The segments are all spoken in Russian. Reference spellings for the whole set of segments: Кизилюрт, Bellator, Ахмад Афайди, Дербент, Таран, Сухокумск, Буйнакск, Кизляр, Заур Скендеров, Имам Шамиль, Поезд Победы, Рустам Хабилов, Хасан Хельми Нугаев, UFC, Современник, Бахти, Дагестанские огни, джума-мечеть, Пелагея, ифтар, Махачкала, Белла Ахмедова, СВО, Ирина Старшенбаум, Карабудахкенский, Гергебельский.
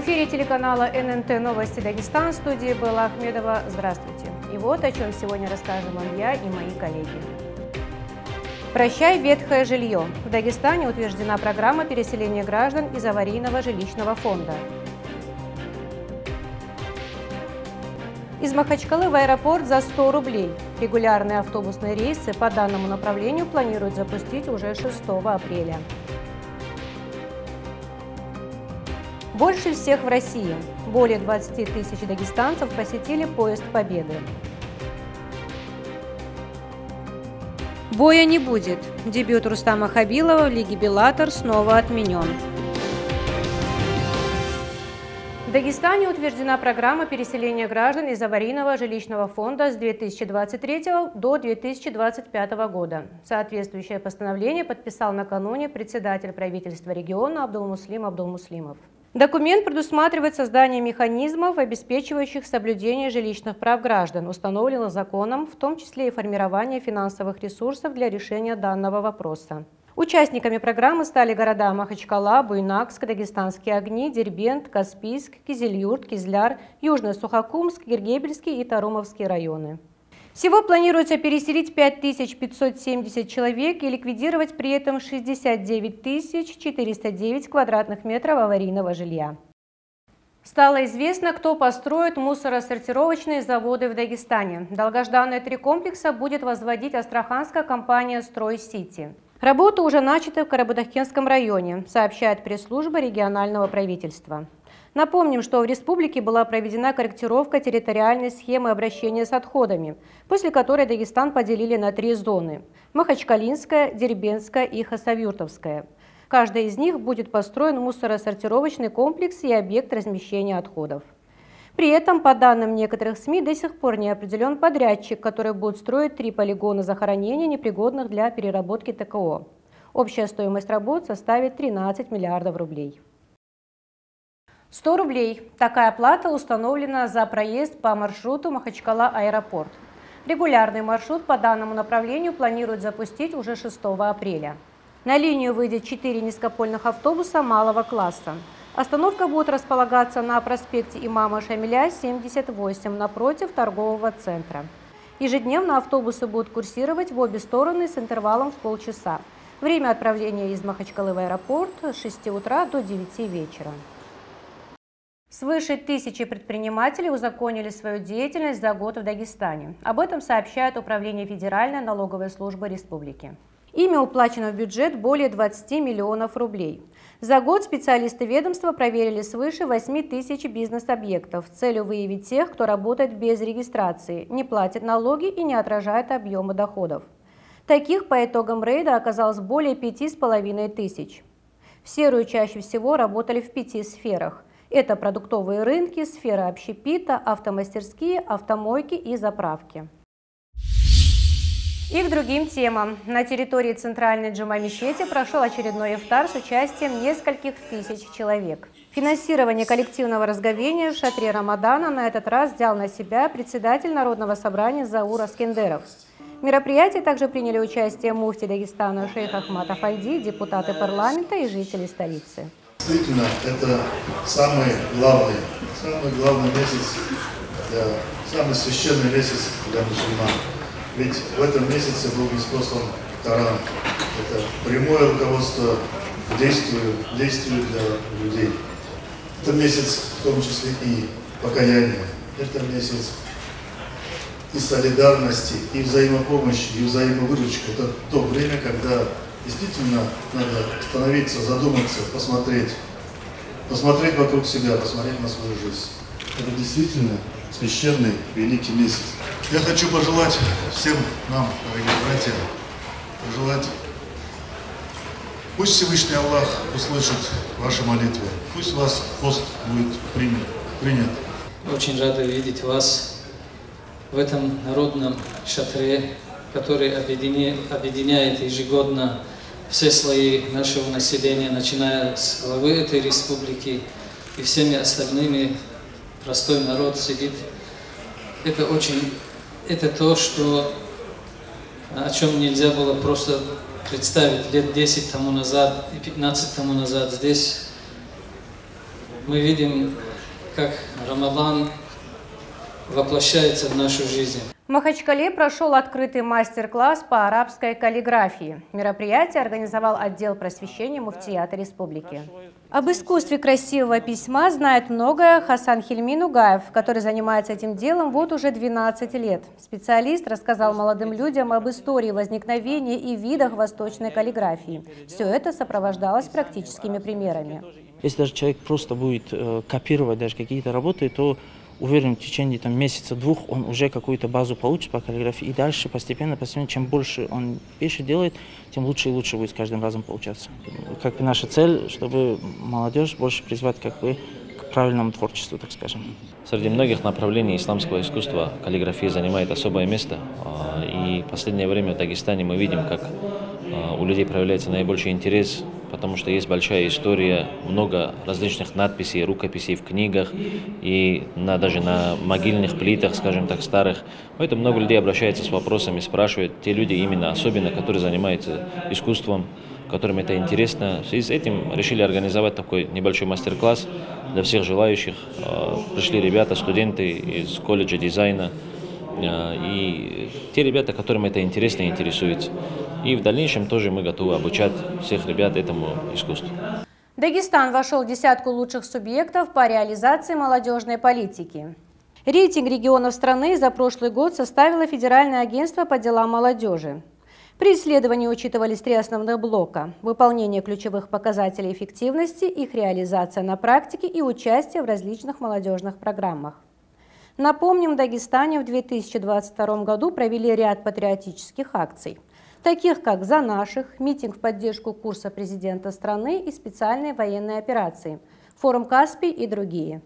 В эфире телеканала ННТ «Новости Дагестан», в студии Белла Ахмедова. Здравствуйте. И вот о чем сегодня расскажем вам я и мои коллеги. Прощай ветхое жилье. В Дагестане утверждена программа переселения граждан из аварийного жилищного фонда. Из Махачкалы в аэропорт за 100 рублей. Регулярные автобусные рейсы по данному направлению планируют запустить уже 6 апреля. Больше всех в России. Более 20 тысяч дагестанцев посетили Поезд Победы. Боя не будет. Дебют Рустама Хабилова в лиге Bellator снова отменен. В Дагестане утверждена программа переселения граждан из аварийного жилищного фонда с 2023 до 2025 года. Соответствующее постановление подписал накануне председатель правительства региона Абдулмуслим Абдулмуслимов. Документ предусматривает создание механизмов, обеспечивающих соблюдение жилищных прав граждан, установленных законом, в том числе и формирование финансовых ресурсов для решения данного вопроса. Участниками программы стали города Махачкала, Буйнакск, Дагестанские огни, Дербент, Каспийск, Кизилюрт, Кизляр, Южный Сухокумск, Гергебельский и Тарумовский районы. Всего планируется переселить 5570 человек и ликвидировать при этом 69 409 квадратных метров аварийного жилья. Стало известно, кто построит мусоросортировочные заводы в Дагестане. Долгожданные три комплекса будет возводить астраханская компания «Строй-Сити». Работа уже начата в Карабудахкенском районе, сообщает пресс-служба регионального правительства. Напомним, что в республике была проведена корректировка территориальной схемы обращения с отходами, после которой Дагестан поделили на три зоны – Махачкалинская, Дербентская и Хасавюртовская. Каждая из них будет построен мусоросортировочный комплекс и объект размещения отходов. При этом, по данным некоторых СМИ, до сих пор не определен подрядчик, который будет строить три полигона захоронения, непригодных для переработки ТКО. Общая стоимость работ составит 13 миллиардов рублей. 100 рублей. Такая плата установлена за проезд по маршруту Махачкала-аэропорт. Регулярный маршрут по данному направлению планируют запустить уже 6 апреля. На линию выйдет 4 низкопольных автобуса малого класса. Остановка будет располагаться на проспекте Имама Шамиля, 78, напротив торгового центра. Ежедневно автобусы будут курсировать в обе стороны с интервалом в полчаса. Время отправления из Махачкалы в аэропорт с 6 утра до 9 вечера. Свыше 1000 предпринимателей узаконили свою деятельность за год в Дагестане. Об этом сообщает Управление Федеральной налоговой службы республики. Ими уплачено в бюджет более 20 миллионов рублей. За год специалисты ведомства проверили свыше 8000 бизнес-объектов с целью выявить тех, кто работает без регистрации, не платит налоги и не отражает объемы доходов. Таких по итогам рейда оказалось более 5500. В серую чаще всего работали в 5 сферах. Это продуктовые рынки, сфера общепита, автомастерские, автомойки и заправки. И к другим темам. На территории центральной джума-мечети прошел очередной ифтар с участием нескольких тысяч человек. Финансирование коллективного разговения в шатре Рамадана на этот раз взял на себя председатель Народного собрания Заур Скендеров. В мероприятии также приняли участие муфти Дагестана шейх Ахмад Афайди, депутаты парламента и жители столицы. Действительно, это самый главный месяц, самый священный месяц для мусульман. Ведь в этом месяце был ниспослан Таран. Это прямое руководство к действию для людей. Это месяц, в том числе, и покаяния. Это месяц и солидарности, и взаимопомощи, и взаимовыручки. Это то время, когда действительно надо остановиться, задуматься, посмотреть вокруг себя, посмотреть на свою жизнь. Это действительно священный, великий месяц. Я хочу пожелать всем нам, дорогие братья, пусть Всевышний Аллах услышит ваши молитвы, пусть вас пост будет принят. Очень рада видеть вас в этом народном шатре, который объединяет ежегодно все слои нашего населения, начиная с главы этой республики и всеми остальными. Простой народ сидит. Это то, о чем нельзя было просто представить лет 10 тому назад и 15 тому назад. Здесь мы видим, как Рамадан воплощается в нашу жизнь. В Махачкале прошел открытый мастер-класс по арабской каллиграфии. Мероприятие организовал отдел просвещения Муфтията республики. Об искусстве красивого письма знает многое Хасан Хельми Нугаев, который занимается этим делом вот уже 12 лет. Специалист рассказал молодым людям об истории возникновения и видах восточной каллиграфии. Все это сопровождалось практическими примерами. Если даже человек просто будет копировать даже какие-то работы, то уверен, в течение месяца-двух он уже какую-то базу получит по каллиграфии. И дальше постепенно, чем больше он пишет, делает, тем лучше и лучше будет с каждым разом получаться. Как бы наша цель, чтобы молодежь больше призвать к правильному творчеству, так скажем. Среди многих направлений исламского искусства каллиграфия занимает особое место. И в последнее время в Дагестане мы видим, как у людей проявляется наибольший интерес, потому что есть большая история, много различных надписей, рукописей в книгах и даже на могильных плитах, скажем так, старых. Поэтому много людей обращается с вопросами, спрашивают. Те люди именно особенно, которые занимаются искусством, которым это интересно. В связи с этим решили организовать такой небольшой мастер-класс для всех желающих. Пришли ребята, студенты из колледжа дизайна. И те ребята, которым это интересно и интересуется. И в дальнейшем тоже мы готовы обучать всех ребят этому искусству. Дагестан вошел в десятку лучших субъектов по реализации молодежной политики. Рейтинг регионов страны за прошлый год составило Федеральное агентство по делам молодежи. При исследовании учитывались три основных блока – выполнение ключевых показателей эффективности, их реализация на практике и участие в различных молодежных программах. Напомним, в Дагестане в 2022 году провели ряд патриотических акций, таких как «За наших», митинг в поддержку курса президента страны и специальные военные операции, форум «Каспий» и другие.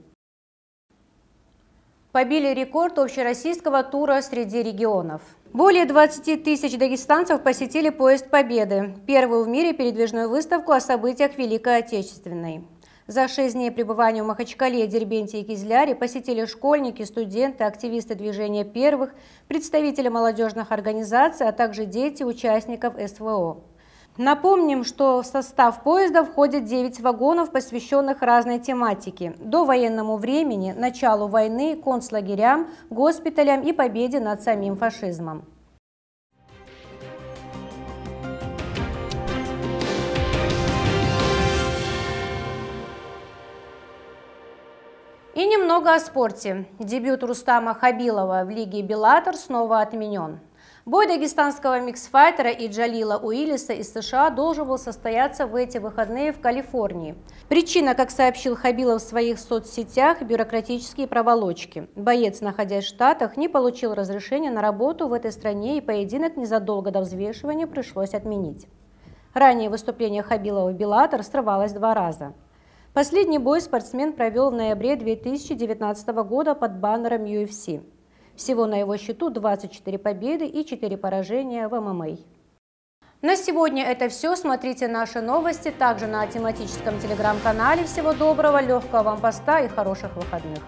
Побили рекорд общероссийского тура среди регионов. Более 20 тысяч дагестанцев посетили «Поезд Победы» – первую в мире передвижную выставку о событиях Великой Отечественной. За 6 дней пребывания в Махачкале, Дербенте и Кизляре посетили школьники, студенты, активисты движения первых, представители молодежных организаций, а также дети участников СВО. Напомним, что в состав поезда входит 9 вагонов, посвященных разной тематике – довоенному времени, началу войны, концлагерям, госпиталям и победе над самим фашизмом. И немного о спорте. Дебют Рустама Хабилова в лиге Bellator снова отменен. Бой дагестанского миксфайтера и Джалила Уиллиса из США должен был состояться в эти выходные в Калифорнии. Причина, как сообщил Хабилов в своих соцсетях, бюрократические проволочки. Боец, находясь в Штатах, не получил разрешения на работу в этой стране, и поединок незадолго до взвешивания пришлось отменить. Ранее выступление Хабилова в Bellator срывалось 2 раза. Последний бой спортсмен провел в ноябре 2019 года под баннером UFC. Всего на его счету 24 победы и 4 поражения в ММА. На сегодня это все. Смотрите наши новости также на тематическом телеграм-канале. Всего доброго, легкого вам поста и хороших выходных.